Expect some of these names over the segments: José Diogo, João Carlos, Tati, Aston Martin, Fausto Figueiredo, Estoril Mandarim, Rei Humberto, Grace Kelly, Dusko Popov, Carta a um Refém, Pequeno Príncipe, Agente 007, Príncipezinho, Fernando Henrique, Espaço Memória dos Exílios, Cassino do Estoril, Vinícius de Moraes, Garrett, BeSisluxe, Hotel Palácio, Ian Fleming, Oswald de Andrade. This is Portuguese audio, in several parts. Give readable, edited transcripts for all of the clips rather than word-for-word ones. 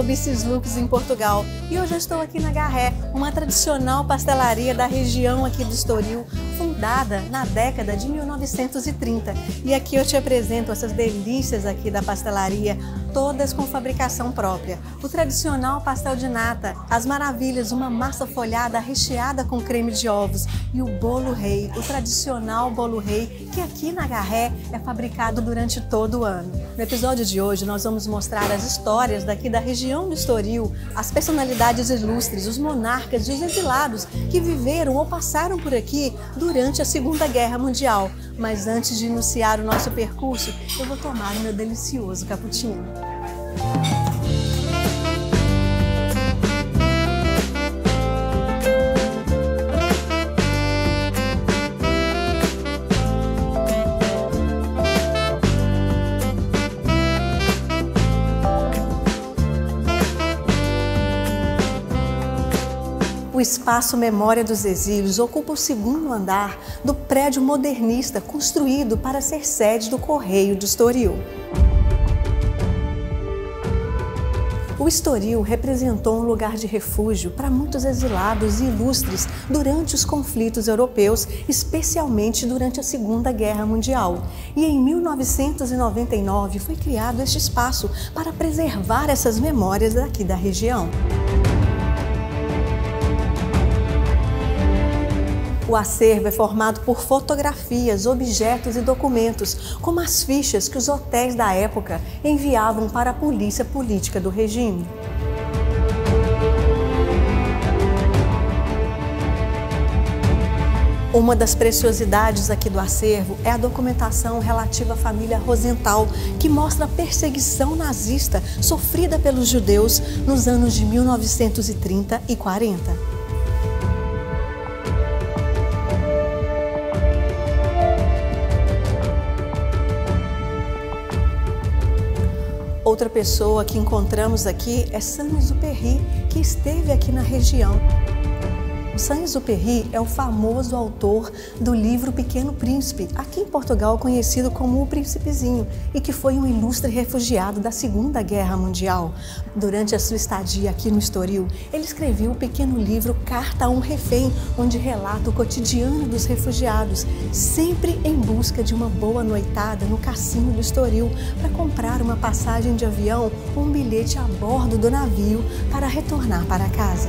ao BeSisluxe em Portugal e hoje eu estou aqui na Garrett, uma tradicional pastelaria da região aqui do Estoril, fundada na década de 1930. E aqui eu te apresento essas delícias aqui da pastelaria, todas com fabricação própria. O tradicional pastel de nata, as maravilhas, uma massa folhada recheada com creme de ovos e o bolo rei, o tradicional bolo rei, que aqui na Garrett é fabricado durante todo o ano. No episódio de hoje nós vamos mostrar as histórias daqui da região do Estoril, as personalidades ilustres, os monarcas e os exilados que viveram ou passaram por aqui durante a Segunda Guerra Mundial. Mas antes de iniciar o nosso percurso, eu vou tomar o meu delicioso cappuccino. O Espaço Memória dos Exílios ocupa o segundo andar do prédio modernista construído para ser sede do Correio de Estoril. O Estoril representou um lugar de refúgio para muitos exilados e ilustres durante os conflitos europeus, especialmente durante a Segunda Guerra Mundial. E em 1999 foi criado este espaço para preservar essas memórias aqui da região. O acervo é formado por fotografias, objetos e documentos, como as fichas que os hotéis da época enviavam para a polícia política do regime. Uma das preciosidades aqui do acervo é a documentação relativa à família Rosenthal, que mostra a perseguição nazista sofrida pelos judeus nos anos de 1930 e 40. Outra pessoa que encontramos aqui é Saint-Exupéry, que esteve aqui na região. Saint-Exupéry é o famoso autor do livro Pequeno Príncipe, aqui em Portugal conhecido como o Príncipezinho, e que foi um ilustre refugiado da Segunda Guerra Mundial. Durante a sua estadia aqui no Estoril, ele escreveu o pequeno livro Carta a um Refém, onde relata o cotidiano dos refugiados, sempre em busca de uma boa noitada no Cassino do Estoril para comprar uma passagem de avião ou um bilhete a bordo do navio para retornar para casa.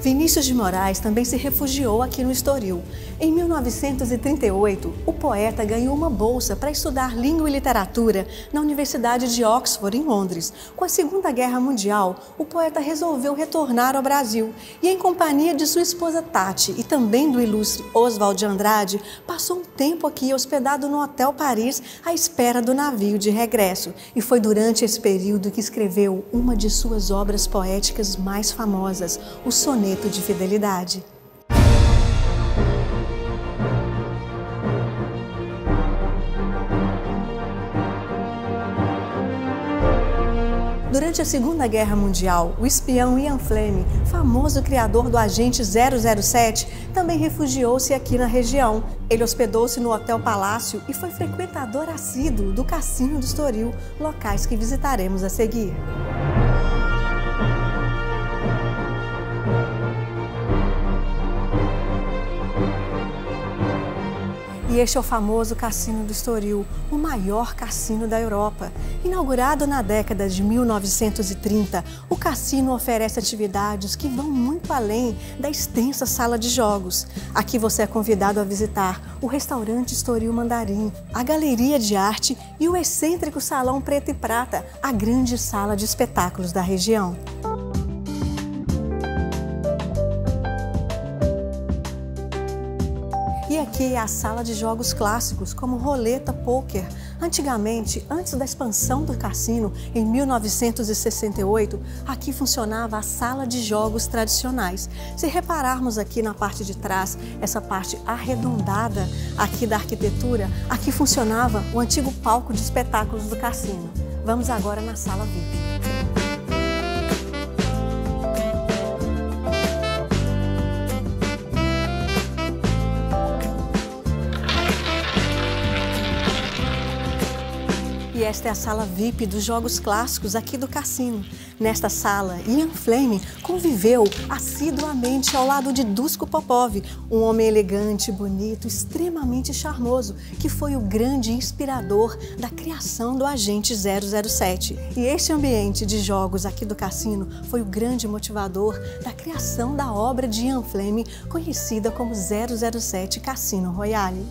Vinícius de Moraes também se refugiou aqui no Estoril. Em 1938, o poeta ganhou uma bolsa para estudar língua e literatura na Universidade de Oxford, em Londres. Com a Segunda Guerra Mundial, o poeta resolveu retornar ao Brasil e, em companhia de sua esposa Tati e também do ilustre Oswald de Andrade, passou um tempo aqui hospedado no Hotel Paris à espera do navio de regresso. E foi durante esse período que escreveu uma de suas obras poéticas mais famosas, o Soneto de Fidelidade. Durante a Segunda Guerra Mundial, o espião Ian Fleming, famoso criador do Agente 007, também refugiou-se aqui na região. Ele hospedou-se no Hotel Palácio e foi frequentador assíduo do Cassino do Estoril, locais que visitaremos a seguir. E este é o famoso Cassino do Estoril, o maior cassino da Europa. Inaugurado na década de 1930, o cassino oferece atividades que vão muito além da extensa sala de jogos. Aqui você é convidado a visitar o restaurante Estoril Mandarim, a galeria de arte e o excêntrico Salão Preto e Prata, a grande sala de espetáculos da região. E aqui é a sala de jogos clássicos, como roleta, pôquer. Antigamente, antes da expansão do cassino, em 1968, aqui funcionava a sala de jogos tradicionais. Se repararmos aqui na parte de trás, essa parte arredondada aqui da arquitetura, aqui funcionava o antigo palco de espetáculos do cassino. Vamos agora na sala VIP. E esta é a sala VIP dos jogos clássicos aqui do cassino. Nesta sala, Ian Fleming conviveu assiduamente ao lado de Dusko Popov, um homem elegante, bonito, extremamente charmoso, que foi o grande inspirador da criação do Agente 007. E este ambiente de jogos aqui do cassino foi o grande motivador da criação da obra de Ian Fleming, conhecida como 007 Cassino Royale.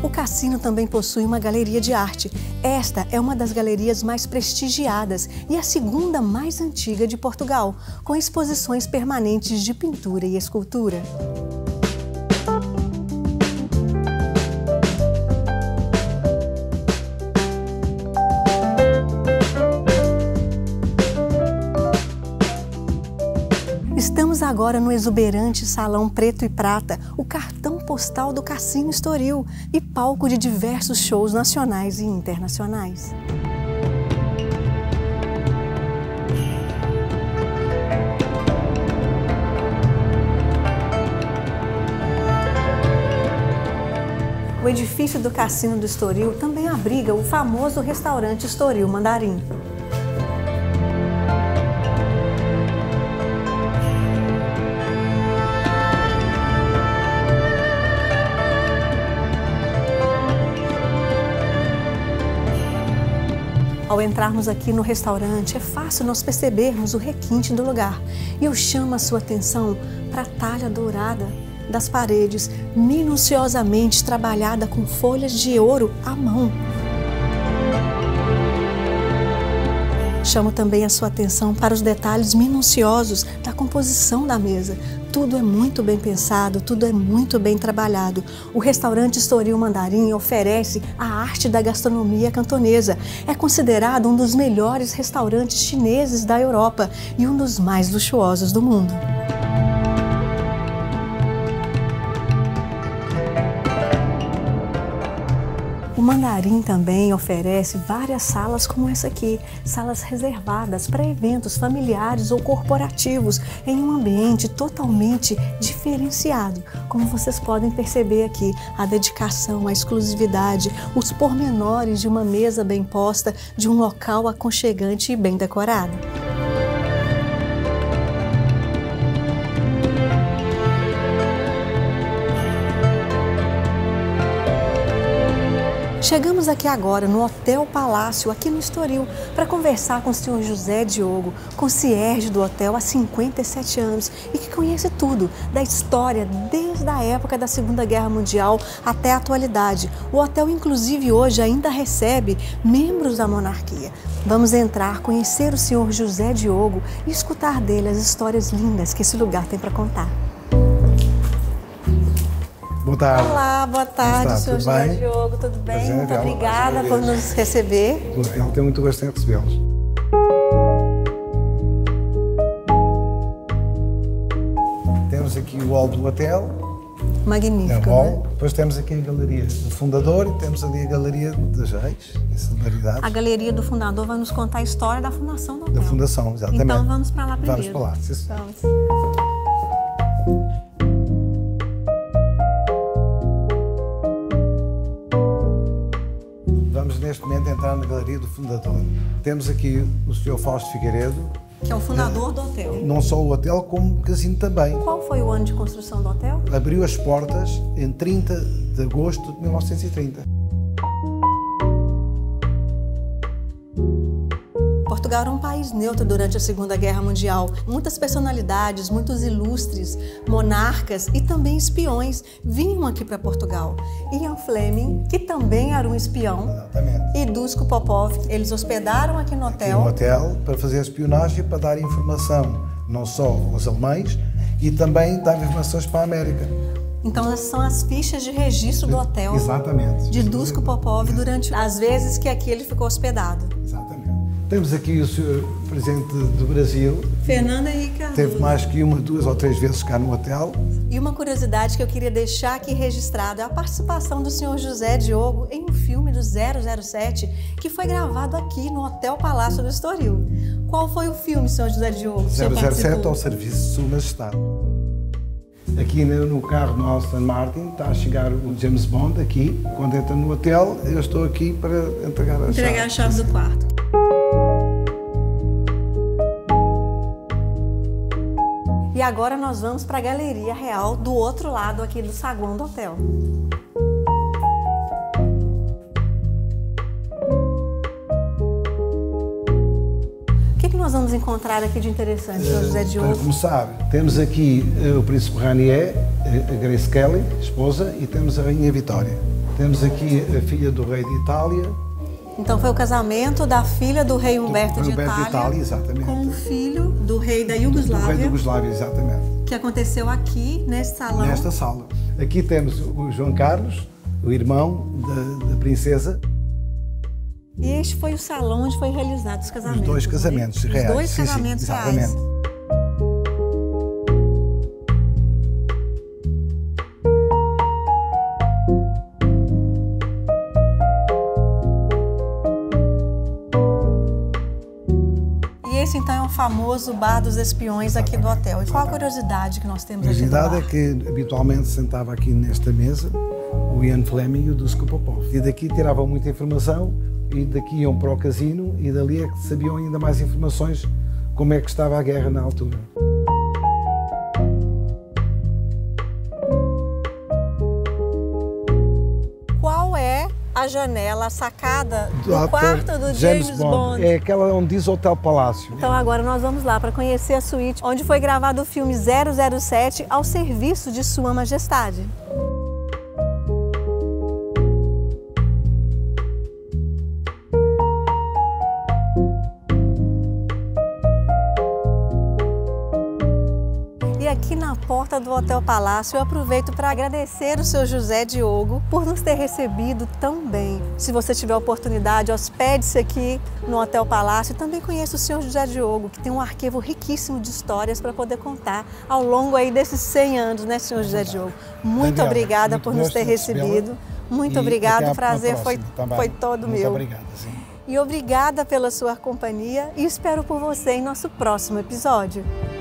O cassino também possui uma galeria de arte. Esta é uma das galerias mais prestigiadas e a segunda mais antiga de Portugal, com exposições permanentes de pintura e escultura. Estamos agora no exuberante Salão Preto e Prata, o cartão postal do Cassino Estoril e palco de diversos shows nacionais e internacionais. O edifício do Cassino do Estoril também abriga o famoso restaurante Estoril Mandarim. Ao entrarmos aqui no restaurante, é fácil nós percebermos o requinte do lugar. E eu chamo a sua atenção para a talha dourada das paredes, minuciosamente trabalhada com folhas de ouro à mão. Chamo também a sua atenção para os detalhes minuciosos da composição da mesa. Tudo é muito bem pensado, tudo é muito bem trabalhado. O restaurante Estoril Mandarim oferece a arte da gastronomia cantonesa. É considerado um dos melhores restaurantes chineses da Europa e um dos mais luxuosos do mundo. O Mandarim também oferece várias salas como essa aqui, salas reservadas para eventos familiares ou corporativos, em um ambiente totalmente diferenciado. Como vocês podem perceber aqui, a dedicação, a exclusividade, os pormenores de uma mesa bem posta, de um local aconchegante e bem decorado. Chegamos aqui agora no Hotel Palácio, aqui no Estoril, para conversar com o senhor José Diogo, concierge do hotel há 57 anos e que conhece tudo da história desde a época da Segunda Guerra Mundial até a atualidade. O hotel, inclusive, hoje ainda recebe membros da monarquia. Vamos entrar, conhecer o senhor José Diogo e escutar dele as histórias lindas que esse lugar tem para contar. Boa tarde. Olá, boa tarde, senhor José Diogo, tudo bem? Prazer, muito obrigada por nos receber. Eu tenho muito gosto em recebê-los. Temos aqui o hall do hotel. Magnífico, né? Depois temos aqui a galeria do fundador e temos ali a galeria dos reis e celebridades. A galeria do fundador vai nos contar a história da fundação do hotel. Da fundação, exatamente. Então vamos para lá primeiro. Vamos para lá, sim, senhor. Vamos. Vamos neste momento entrar na galeria do fundador. Temos aqui o Sr. Fausto Figueiredo, que é o fundador do hotel. Não só o hotel, como o casino também. Qual foi o ano de construção do hotel? Abriu as portas em 30 de agosto de 1930. Portugal era um país neutro durante a Segunda Guerra Mundial. Muitas personalidades, muitos ilustres, monarcas e também espiões vinham aqui para Portugal. Ian Fleming, que também era um espião, exatamente, e Dusko Popov, eles hospedaram aqui no hotel. Aqui no hotel, para fazer espionagem, para dar informação, não só aos alemães, e também dar informações para a América. Então, essas são as fichas de registro do hotel, exatamente, de Dusko Popov durante as vezes que aqui ele ficou hospedado. Exatamente. Temos aqui o Sr. Presidente do Brasil, Fernando Henrique. Teve mais que uma, duas ou três vezes cá no hotel. E uma curiosidade que eu queria deixar aqui registrada é a participação do senhor José Diogo em um filme do 007 que foi gravado aqui no Hotel Palácio do Estoril. Qual foi o filme, senhor José Diogo? 007 ao serviço do Estado. Aqui no carro no Aston Martin está a chegar o James Bond aqui. Quando entra no hotel, eu estou aqui para entregar a chave do quarto. E agora nós vamos para a galeria real do outro lado aqui do saguão do hotel. Nós vamos encontrar aqui de interessante, senhor José Diogo? Para começar, temos aqui o príncipe Rainier, a Grace Kelly, esposa, e temos a Rainha Vitória. Temos aqui a filha do rei de Itália. Então foi o casamento da filha do rei Humberto, de Itália, exatamente, com o filho do rei da Iugoslávia. Do rei da Iugoslávia, exatamente. Que aconteceu aqui, neste salão. Nesta sala. Aqui temos o João Carlos, o irmão da princesa. E este foi o salão onde foi realizado os casamentos. Os dois casamentos reais. Os dois casamentos reais. E esse então é o famoso bar dos espiões aqui do hotel. E qual a curiosidade que nós temos aqui? A curiosidade é que habitualmente sentava aqui nesta mesa o Ian Fleming e o Dusko Popov. E daqui tiravam muita informação. E daqui iam para o casino e dali é que sabiam ainda mais informações como é que estava a guerra na altura. Qual é a janela, a sacada do quarto do James Bond? É aquela onde diz Hotel Palácio. Então agora nós vamos lá para conhecer a suíte onde foi gravado o filme 007 ao serviço de Sua Majestade. Aqui na porta do Hotel Palácio, eu aproveito para agradecer o seu José Diogo por nos ter recebido tão bem. Se você tiver oportunidade, hospede-se aqui no Hotel Palácio. Também conheço o senhor José Diogo, que tem um arquivo riquíssimo de histórias para poder contar ao longo aí desses 100 anos, né, senhor José Diogo? Muito obrigada por nos ter recebido. Muito obrigado, o prazer foi todo meu. Muito obrigada, sim. E obrigada pela sua companhia e espero por você em nosso próximo episódio.